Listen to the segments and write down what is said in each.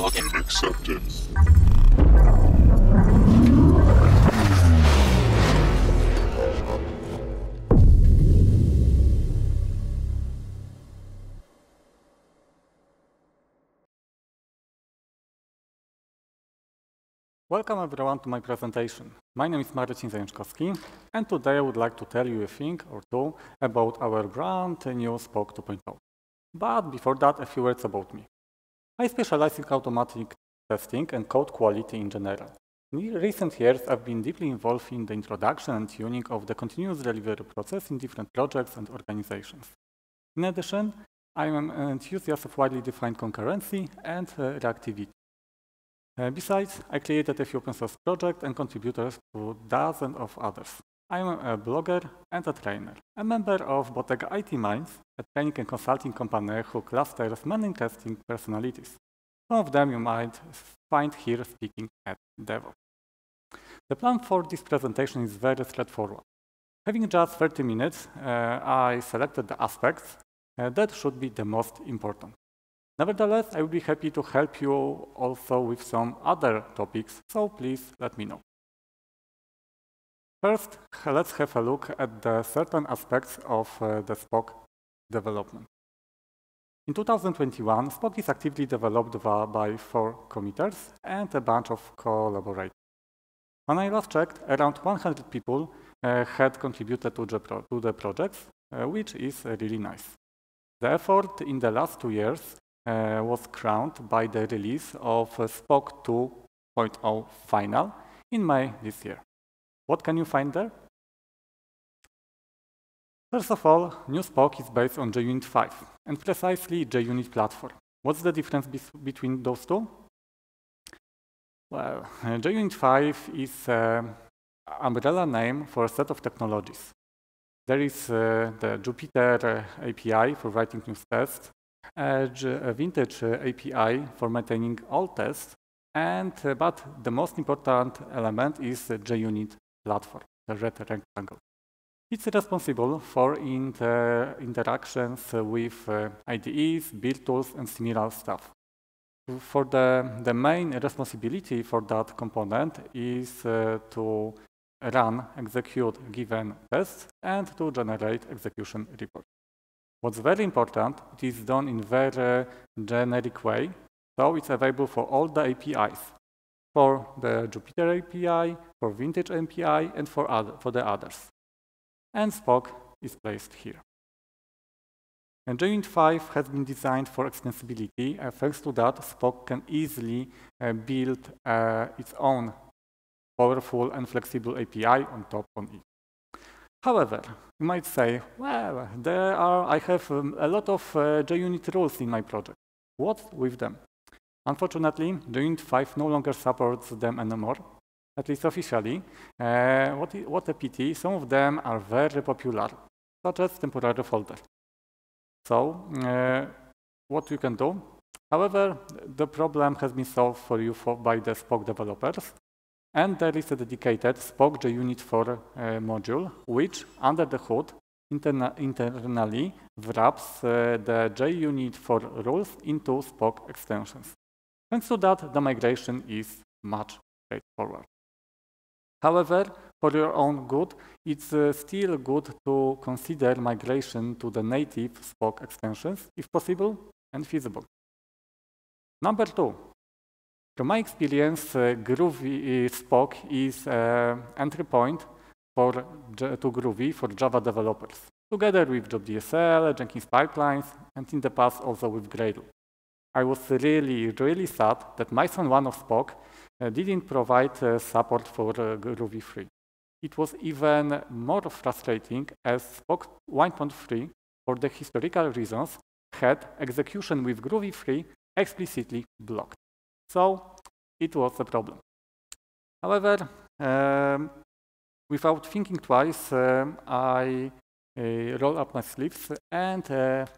Login accepted. Welcome everyone to my presentation. My name is Marcin Zajączkowski, and today I would like to tell you a thing or two about our brand new Spock 2.0. But before that, a few words about me. I specialize in automatic testing and code quality in general. In recent years, I've been deeply involved in the introduction and tuning of the continuous delivery process in different projects and organizations. In addition, I am an enthusiast of widely defined concurrency and reactivity. Besides, I created a few open source projects and contributors to dozens of others. I am a blogger and a trainer, a member of Bottega IT Minds, a training and consulting company who clusters many interesting personalities. Some of them you might find here speaking at DevOps. The plan for this presentation is very straightforward. Having just 30 minutes, I selected the aspects that should be the most important. Nevertheless, I will be happy to help you also with some other topics, so please let me know. First, let's have a look at the certain aspects of the Spock development. In 2021, Spock is actively developed by 4 committers and a bunch of collaborators. When I last checked, around 100 people had contributed to the projects, which is really nice. The effort in the last 2 years was crowned by the release of Spock 2.0 Final in May this year. What can you find there? First of all, new Spock is based on JUnit 5 and precisely JUnit platform. What's the difference between those two? Well, JUnit 5 is an umbrella name for a set of technologies. There is the Jupiter API for writing new tests, a Vintage API for maintaining all tests, but the most important element is the JUnit platform, the red rectangle. It's responsible for interactions with IDEs, build tools, and similar stuff. For the main responsibility for that component is to run, execute given tests, and to generate execution reports. What's very important, it is done in a very generic way, so it's available for all the APIs, for the Jupyter API, for Vintage API, and for the others. And Spock is placed here. And JUnit 5 has been designed for extensibility, and thanks to that, Spock can easily build its own powerful and flexible API on top of it. However, you might say, well, I have a lot of JUnit rules in my project. What's with them? Unfortunately, JUnit 5 no longer supports them anymore, at least officially. What a pity, some of them are very popular, such as temporary folder. So, what you can do? However, the problem has been solved for you by the Spock developers. And there is a dedicated Spock JUnit 4 module, which, under the hood, internally wraps the JUnit 4 rules into Spock extensions. Thanks to that, the migration is much straightforward. However, for your own good, it's still good to consider migration to the native Spock extensions, if possible and feasible. Number 2. From my experience, Groovy Spock is an entry point to Groovy for Java developers, together with Job DSL, Jenkins pipelines, and in the past also with Gradle. I was really sad that my version 1 of Spock didn't provide support for Groovy 3. It was even more frustrating as Spock 1.3, for the historical reasons, had execution with Groovy 3 explicitly blocked. So it was a problem. However, without thinking twice, I rolled up my sleeves and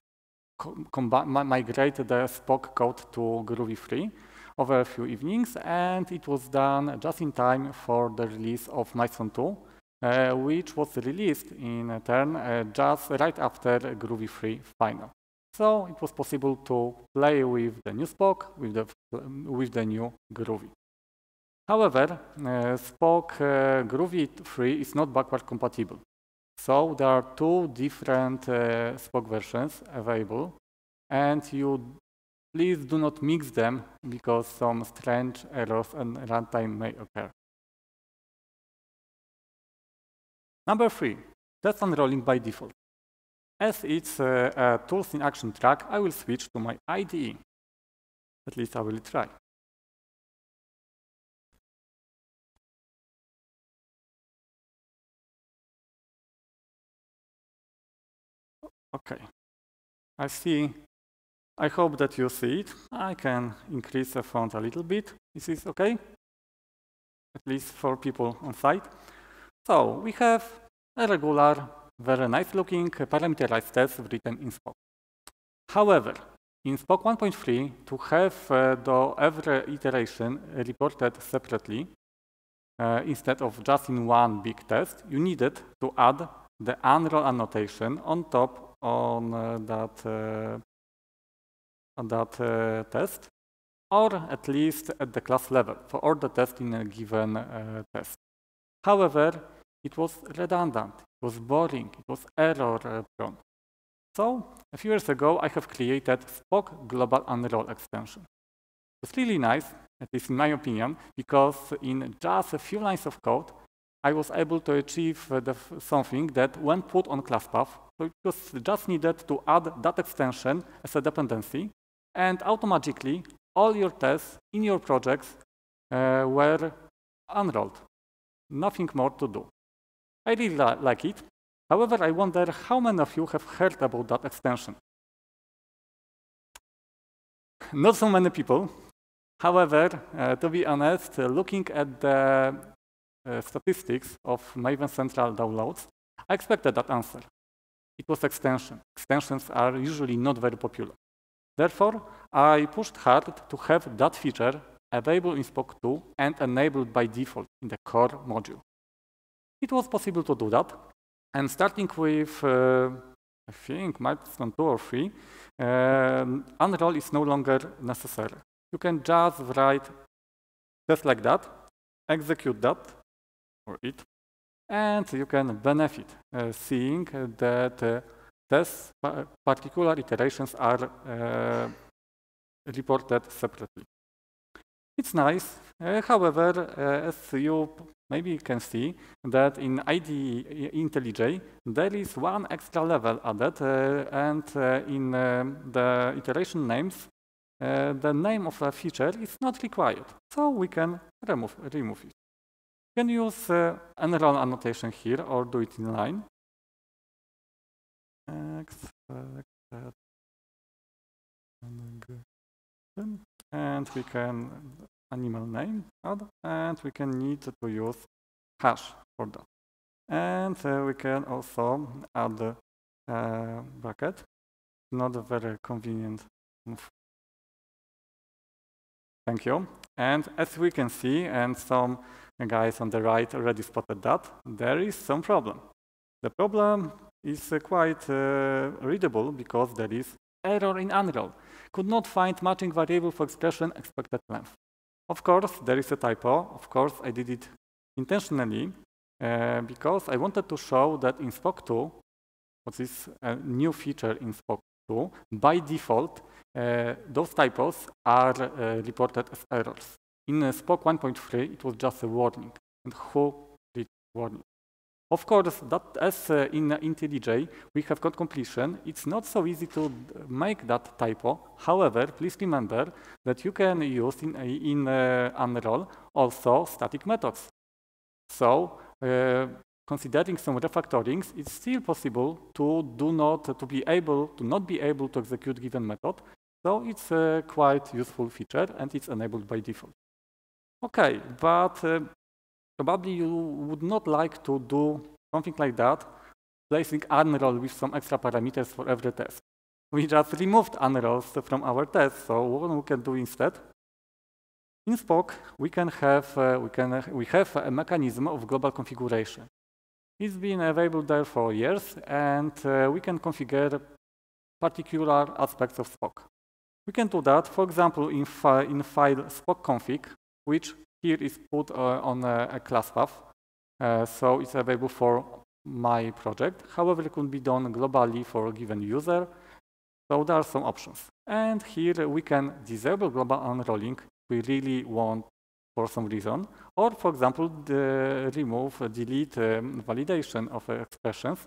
migrated the Spock code to Groovy 3 over a few evenings, and it was done just in time for the release of Maven Central 2, which was released in turn just right after Groovy 3 Final. So it was possible to play with the new Spock, with the new Groovy. However, Spock Groovy 3 is not backward compatible. So there are two different Spock versions available, and you please do not mix them because some strange errors and runtime may occur. Number 3, that's unrolling by default. As it's a tools in action track, I will switch to my IDE. At least I will try. Okay, I see. I hope that you see it. I can increase the font a little bit. This is okay, at least for people on site. So we have a regular, very nice looking parameterized test written in Spock. However, in Spock 1.3, to have every iteration reported separately instead of just in one big test, you needed to add the unroll annotation on top on that test, or at least at the class level for all the tests in a given test. However, it was redundant, it was boring, it was error-prone. So a few years ago, I have created Spock Global Unroll extension. It's really nice, at least in my opinion, because in just a few lines of code, I was able to achieve something that when put on class path, so it was just needed to add that extension as a dependency, and automatically all your tests in your projects were unrolled. Nothing more to do. I really like it. However, I wonder how many of you have heard about that extension. Not so many people. However, to be honest, looking at the statistics of Maven Central downloads, I expected that answer. It was extension. Extensions are usually not very popular. Therefore, I pushed hard to have that feature available in Spock 2 and enabled by default in the core module. It was possible to do that, and starting with, I think, milestone 2 or 3, unroll is no longer necessary. You can just write just like that, execute that, or it, and you can benefit seeing that these particular iterations are reported separately. It's nice. However, as you maybe can see, that in IDE IntelliJ, there is one extra level added, and in the iteration names, the name of the feature is not required, so we can remove it. You can use unroll annotation here or do it in line. And we can animal name add, and we can need to use hash for that. And we can also add a bracket. Not a very convenient move. Thank you. And as we can see, and some guys on the right already spotted that, there is some problem. The problem is quite readable because there is error in unroll. Could not find matching variable for expression expected length. Of course, there is a typo. Of course, I did it intentionally because I wanted to show that in Spock 2, what is a new feature in Spock 2, by default, those typos are reported as errors. In Spock 1.3, it was just a warning. And who did warning? Of course, that as in IntelliJ, we have got completion. It's not so easy to make that typo. However, please remember that you can use in unroll also static methods. So, considering some refactorings, it's still possible to not be able to execute given method. So it's a quite useful feature, and it's enabled by default. Okay, but probably you would not like to do something like that, placing unroll with some extra parameters for every test. We just removed unrolls from our tests, so what we can do instead? In Spock, we have a mechanism of global configuration. It's been available there for years, and we can configure particular aspects of Spock. We can do that, for example, in file Spock config, which here is put on a class path, so it's available for my project. However, it could be done globally for a given user. So there are some options. And here we can disable global unrolling if we really want for some reason. Or, for example, delete validation of expressions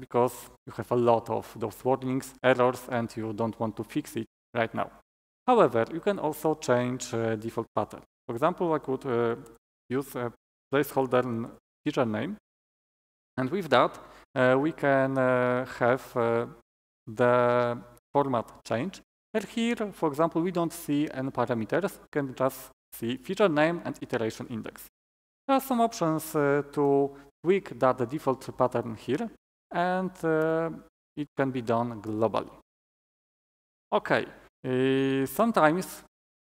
because you have a lot of those warnings, errors, and you don't want to fix it right now. However, you can also change default pattern. For example, I could use a placeholder feature name. And with that, we can have the format change. And here, for example, we don't see any parameters. We can just see feature name and iteration index. There are some options to tweak the default pattern here, and it can be done globally. Okay, sometimes,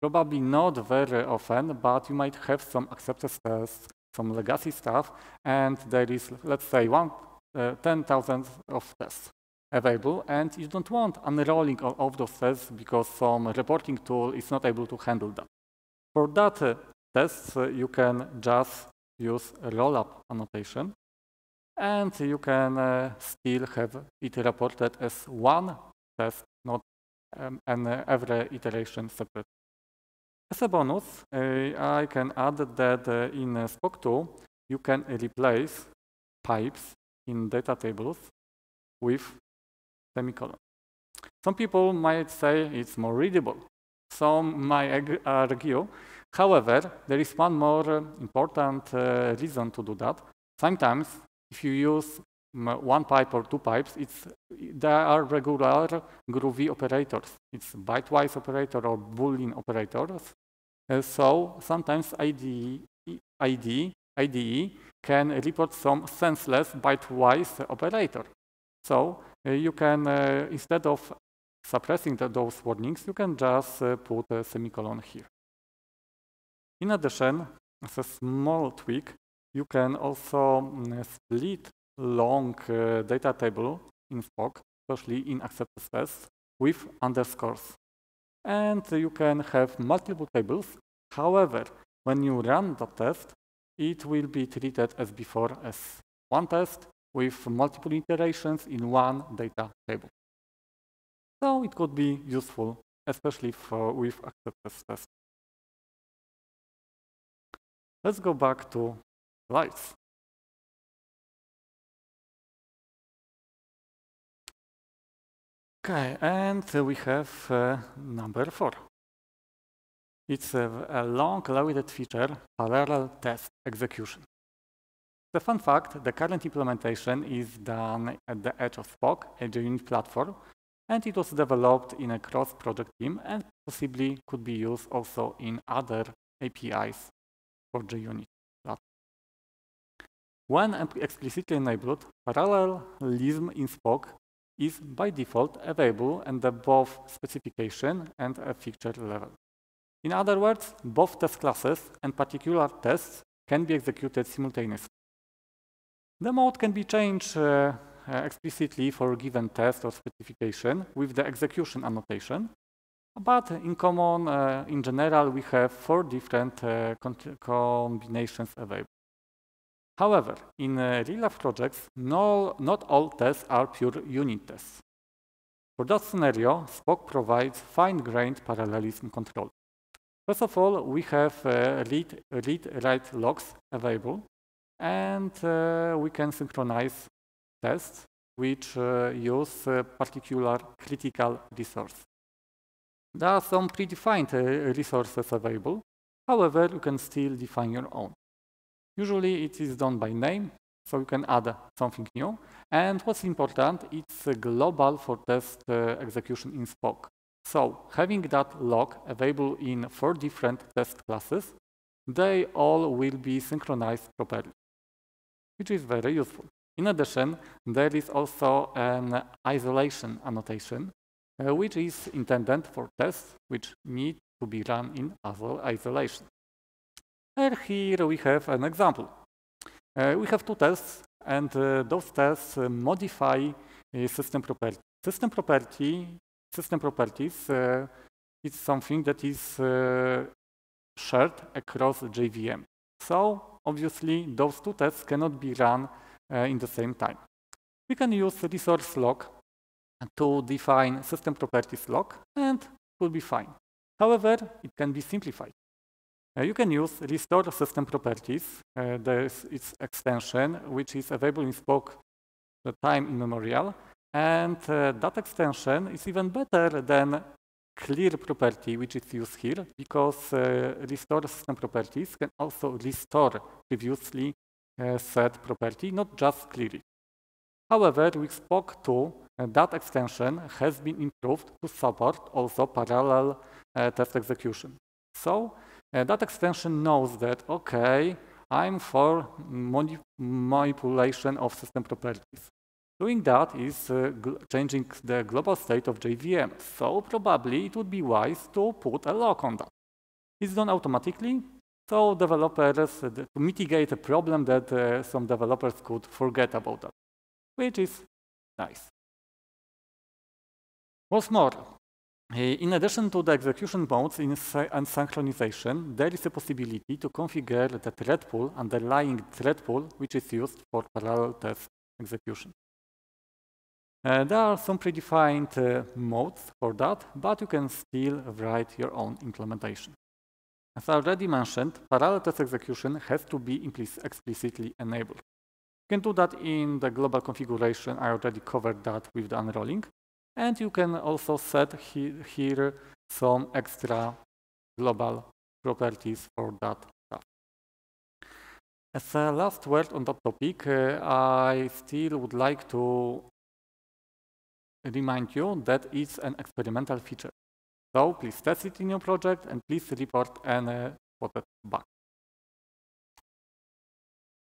probably not very often, but you might have some acceptance tests, some legacy stuff, and there is, let's say, 10,000 of tests available, and you don't want unrolling of those tests because some reporting tool is not able to handle that. For that tests, you can just use rollup annotation, and you can still have it reported as one test, not every iteration separate. As a bonus, I can add that in Spock 2, you can replace pipes in data tables with semicolon. Some people might say it's more readable. Some might argue. However, there is one more important reason to do that. Sometimes, if you use one pipe or two pipes, there are regular Groovy operators. It's bytewise operator or boolean operators. So sometimes IDE can report some senseless bytewise operator. So you can, instead of suppressing those warnings, you can just put a semicolon here. In addition, as a small tweak, you can also split long data table in Spock, especially in acceptance tests, with underscores. And you can have multiple tables. However, when you run the test, it will be treated as before as one test with multiple iterations in one data table. So it could be useful, especially with acceptance tests. Let's go back to slides. Okay, and we have number 4. It's a long loaded feature, parallel test execution. The fun fact, the current implementation is done at the edge of Spock, a JUnit platform, and it was developed in a cross-project team and possibly could be used also in other APIs for JUnit platform. When explicitly enabled, parallelism in Spock is by default available at the both specification and a feature level. In other words, both test classes and particular tests can be executed simultaneously. The mode can be changed explicitly for a given test or specification with the execution annotation, but in common, in general, we have 4 different combinations available. However, in real-life projects, not all tests are pure unit tests. For that scenario, Spock provides fine-grained parallelism control. First of all, we have read-write logs available, and we can synchronize tests which use a particular critical resource. There are some predefined resources available. However, you can still define your own. Usually it is done by name, so you can add something new. And what's important, it's global for test execution in Spock. So having that log available in 4 different test classes, they all will be synchronized properly, which is very useful. In addition, there is also an isolation annotation, which is intended for tests which need to be run in isolation. And here we have an example. We have 2 tests, and those tests modify system property. System properties is something that is shared across JVM. So obviously those two tests cannot be run in the same time. We can use resource lock to define system properties lock, and it will be fine. However, it can be simplified. You can use restore system properties. There is its extension, which is available in Spock time immemorial. And that extension is even better than clear property, which is used here, because restore system properties can also restore previously set property, not just clear it. However, with Spock 2, that extension has been improved to support also parallel test execution. So that extension knows that, okay, I'm for manipulation of system properties. Doing that is changing the global state of JVM, so probably it would be wise to put a lock on that. It's done automatically, so developers, to mitigate a problem that some developers could forget about that, which is nice. What's more, in addition to the execution modes and synchronization, there is a possibility to configure the thread pool, underlying thread pool, which is used for parallel test execution. There are some predefined modes for that, but you can still write your own implementation. As I already mentioned, parallel test execution has to be explicitly enabled. You can do that in the global configuration. I already covered that with the unrolling. And you can also set here some extra global properties for that stuff. As a last word on that topic, I still would like to remind you that it's an experimental feature. So please test it in your project and please report any spotted bug.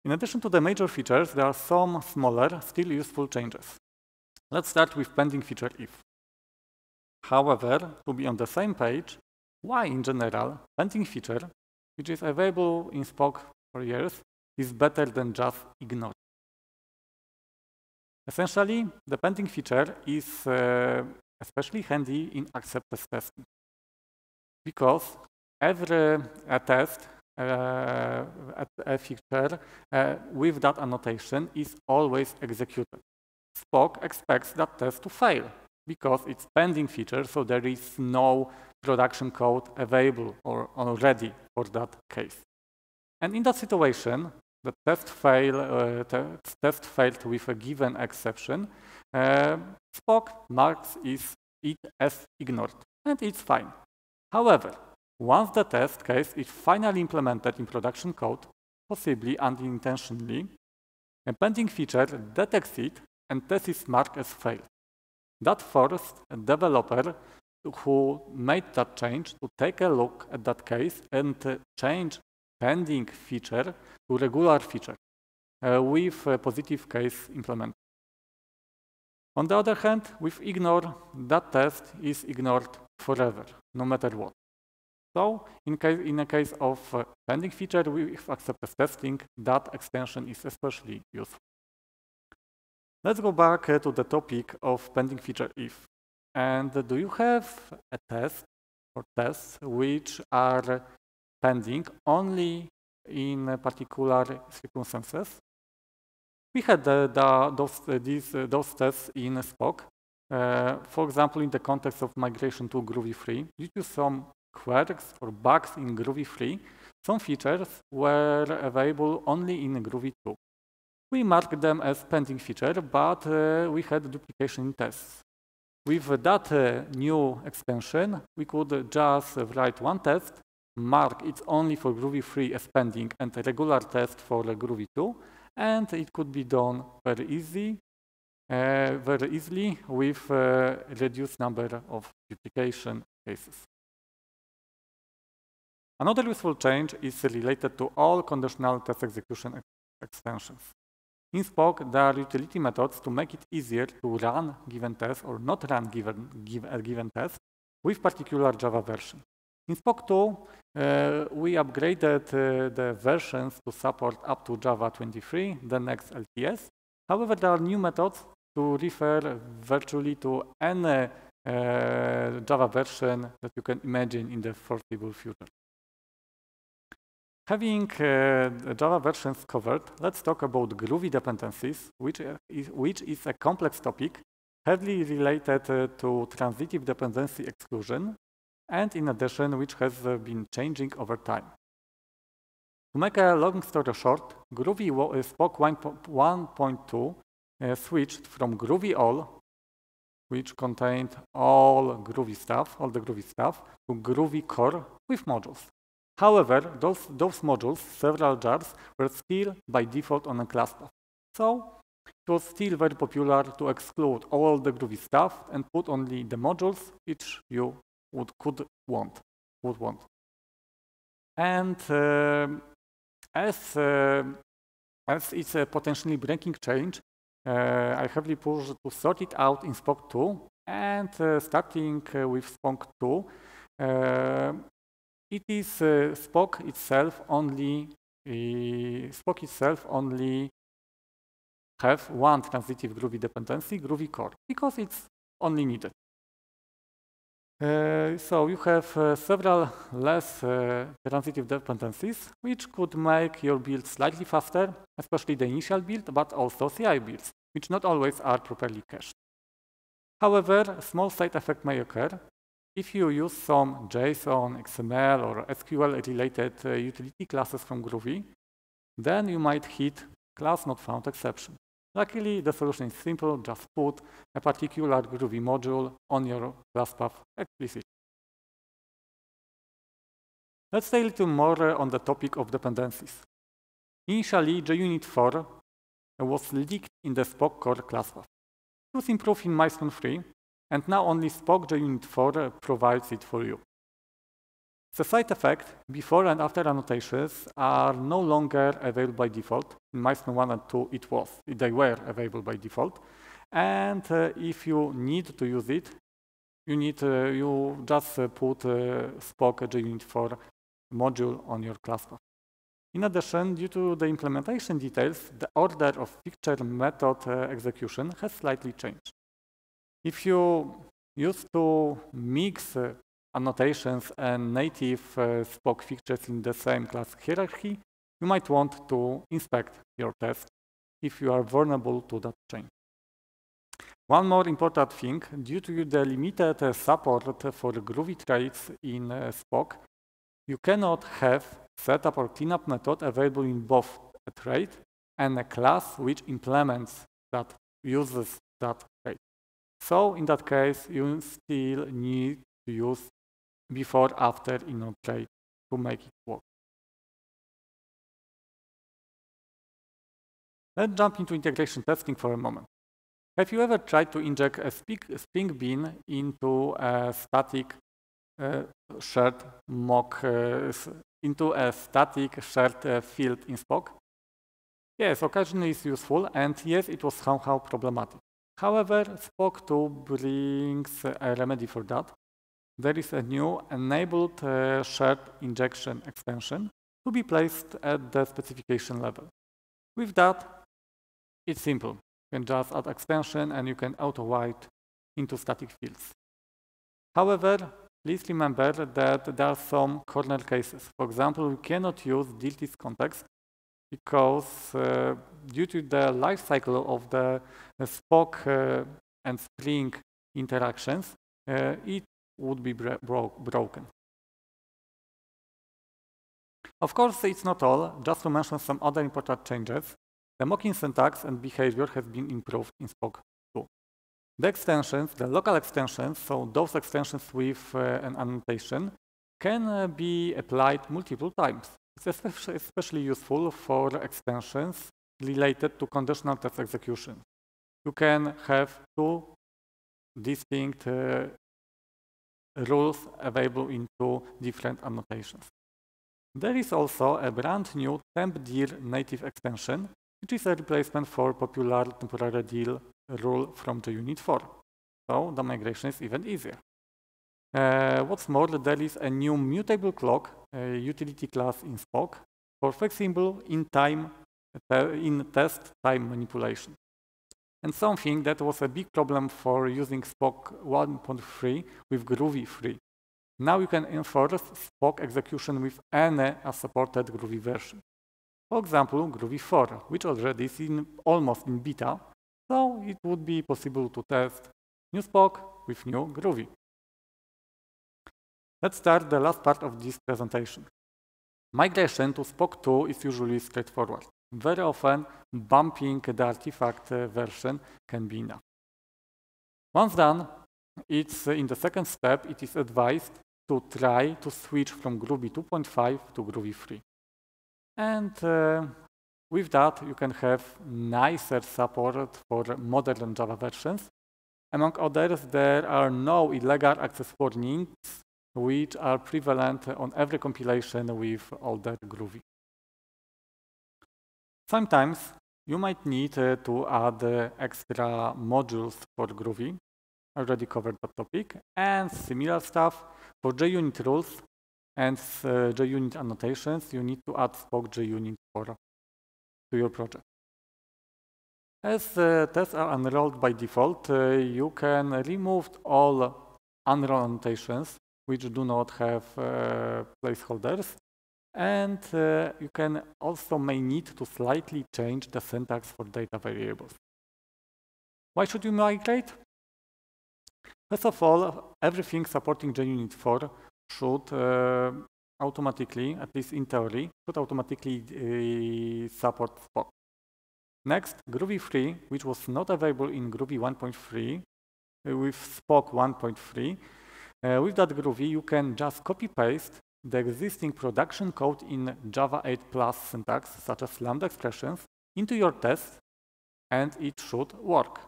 In addition to the major features, there are some smaller, still useful changes. Let's start with pending feature if. However, to be on the same page, why in general pending feature, which is available in Spock for years, is better than just ignored. Essentially, the pending feature is especially handy in acceptance testing, because every test, a feature with that annotation is always executed. Spock expects that test to fail, because it's pending feature, so there is no production code available or already for that case. And in that situation, the test failed with a given exception. Spock marks it as ignored, and it's fine. However, once the test case is finally implemented in production code, possibly unintentionally, a pending feature detects it and test is marked as failed. That forced a developer who made that change to take a look at that case and change pending feature to regular feature with a positive case implemented. On the other hand, with ignore, that test is ignored forever, no matter what. So in a case of pending feature with acceptance testing, that extension is especially useful. Let's go back to the topic of pending feature if. And do you have a test or tests which are pending only in particular circumstances? We had those tests in Spock. For example, in the context of migration to Groovy 3, due to some quirks or bugs in Groovy 3, some features were available only in Groovy 2. We marked them as pending feature, but we had duplication tests. With that new extension, we could just write one test, mark it's only for Groovy 3 as pending and a regular test for Groovy 2, and it could be done very easily with reduced number of duplication cases. Another useful change is related to all conditional test execution extensions. In Spock, there are utility methods to make it easier to run given tests or not run a given test with particular Java version. In Spock 2, we upgraded the versions to support up to Java 23, the next LTS. However, there are new methods to refer virtually to any Java version that you can imagine in the foreseeable future. Having Java versions covered, let's talk about Groovy dependencies, which is a complex topic, heavily related to transitive dependency exclusion, and in addition, which has been changing over time. To make a long story short, Groovy Spock 1.2 switched from Groovy All, which contained all the Groovy stuff, to Groovy Core with modules. However, those modules, several jars, were still by default on a class path. So it was still very popular to exclude all the Groovy stuff and put only the modules which you would want. And as it's a potentially breaking change, I heavily pushed to sort it out in Spock 2, and starting with Spock 2, it is Spock itself only have one transitive Groovy dependency, Groovy Core, because it's only needed. So you have several less transitive dependencies, which could make your build slightly faster, especially the initial build, but also CI builds, which not always are properly cached. However, a small side effect may occur. If you use some JSON, XML, or SQL-related utility classes from Groovy, then you might hit class not found exception. Luckily, the solution is simple. Just put a particular Groovy module on your class path explicitly. Let's say a little more on the topic of dependencies. Initially, JUnit 4 was leaked in the Spock Core class path. It was improved in Milestone 3, and now only Spock JUnit 4 provides it for you. As a side effect, before and after annotations are no longer available by default. In Milestone 1 and 2 they were available by default. And if you need to use it, you just put Spock JUnit 4 module on your class path. In addition, due to the implementation details, the order of picture method execution has slightly changed. If you used to mix annotations and native Spock features in the same class hierarchy, you might want to inspect your test if you are vulnerable to that change. One more important thing, due to the limited support for Groovy traits in Spock, you cannot have setup or cleanup method available in both a trait and a class which implements that, uses that trait. So in that case, you still need to use before, after, in trait to make it work. Let's jump into integration testing for a moment. Have you ever tried to inject a Spring Bean into a static shared field in Spock? Yes, occasionally it's useful, and yes, it was somehow problematic. However, Spock 2 brings a remedy for that. There is a new enabled shared injection extension to be placed at the specification level. With that, it's simple. You can just add extension and you can auto-write into static fields. However, please remember that there are some corner cases. For example, we cannot use DLT's context because due to the life cycle of the Spock and Spring interactions, it would be broken. Of course, it's not all. Just to mention some other important changes, the mocking syntax and behavior has been improved in Spock 2. The extensions, the local extensions, so those extensions with an annotation, can be applied multiple times. It's especially useful for extensions related to conditional test execution. You can have two distinct rules available into different annotations. There is also a brand new TempDir native extension, which is a replacement for popular temporary deal rule from JUnit 4. So the migration is even easier. What's more, there is a new mutable clock utility class in Spock for flexible in test time manipulation. and something that was a big problem for using Spock 1.3 with Groovy 3. Now you can enforce Spock execution with any supported Groovy version. For example, Groovy 4, which already is almost in beta, so it would be possible to test new Spock with new Groovy. Let's start the last part of this presentation. Migration to Spock 2 is usually straightforward. Very often, bumping the artifact version can be enough. Once done, in the second step, it is advised to try to switch from Groovy 2.5 to Groovy 3. And with that, you can have nicer support for modern Java versions. Among others, there are no illegal access warnings, which are prevalent on every compilation with older Groovy. Sometimes you might need to add extra modules for Groovy. I already covered that topic, and similar stuff for JUnit rules and JUnit annotations. You need to add Spock JUnit to your project. As tests are unrolled by default, you can remove all unrolled annotations which do not have placeholders, and you can also may need to slightly change the syntax for data variables. Why should you migrate? First of all, everything supporting JUnit 4 should automatically, at least in theory, should automatically support Spock. Next, Groovy 3, which was not available in Groovy 1.3, with Spock 1.3, with that Groovy, you can just copy-paste the existing production code in Java 8+ syntax, such as lambda expressions, into your test, and it should work.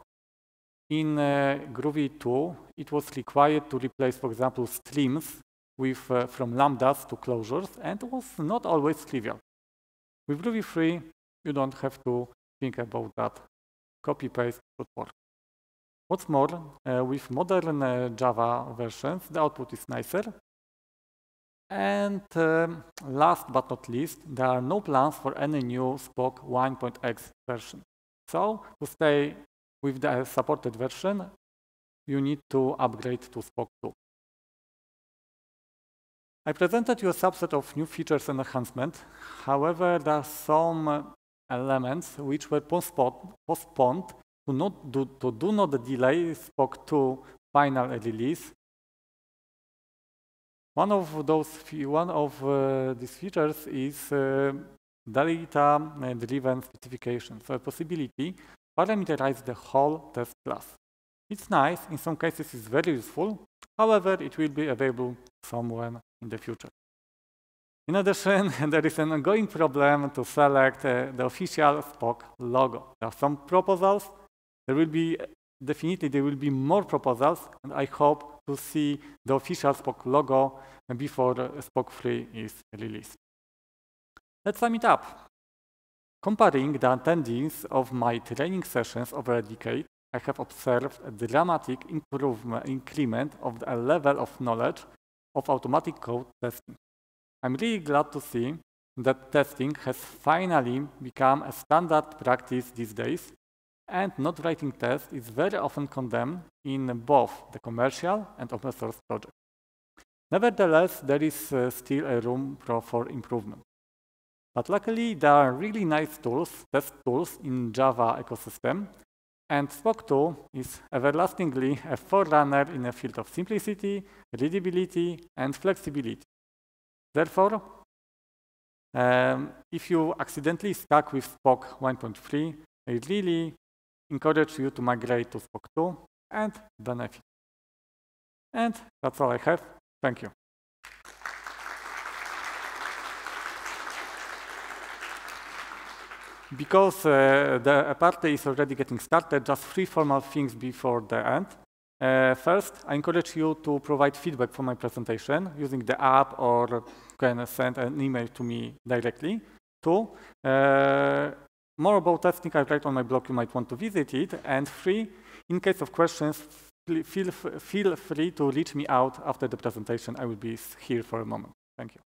In Groovy 2, it was required to replace, for example, streams with, from lambdas to closures, and it was not always trivial. With Groovy 3, you don't have to think about that. Copy-paste should work. What's more, with modern Java versions, the output is nicer. And last but not least, there are no plans for any new Spock 1.x version. So, to stay with the supported version, you need to upgrade to Spock 2. I presented you a subset of new features and enhancements. However, there are some elements which were postponed to do not delay Spock 2 final release. One of these features is data-driven specification, so a possibility to parameterize the whole test class. It's nice, in some cases it's very useful, however it will be available somewhere in the future. In addition, there is an ongoing problem to select the official Spock logo. There are some proposals. There will be more proposals, and I hope to see the official Spock logo before Spock 3 is released. Let's sum it up. Comparing the attendees of my training sessions over a decade, I have observed a dramatic increment of the level of knowledge of automatic code testing. I'm really glad to see that testing has finally become a standard practice these days, and not writing tests is very often condemned in both the commercial and open source projects. Nevertheless, there is still a room for improvement. But luckily, there are really nice tools, test tools in Java ecosystem, and Spock 2 is everlastingly a forerunner in the field of simplicity, readability, and flexibility. Therefore, if you accidentally stuck with Spock 1.3, I really encourage you to migrate to Spock 2 and benefit. And that's all I have. Thank you. Because the party is already getting started, just three formal things before the end. First, I encourage you to provide feedback for my presentation using the app, or you can send an email to me directly. Two, more about testing I write on my blog, you might want to visit it. And three, in case of questions, feel free to reach me out after the presentation. I will be here for a moment. Thank you.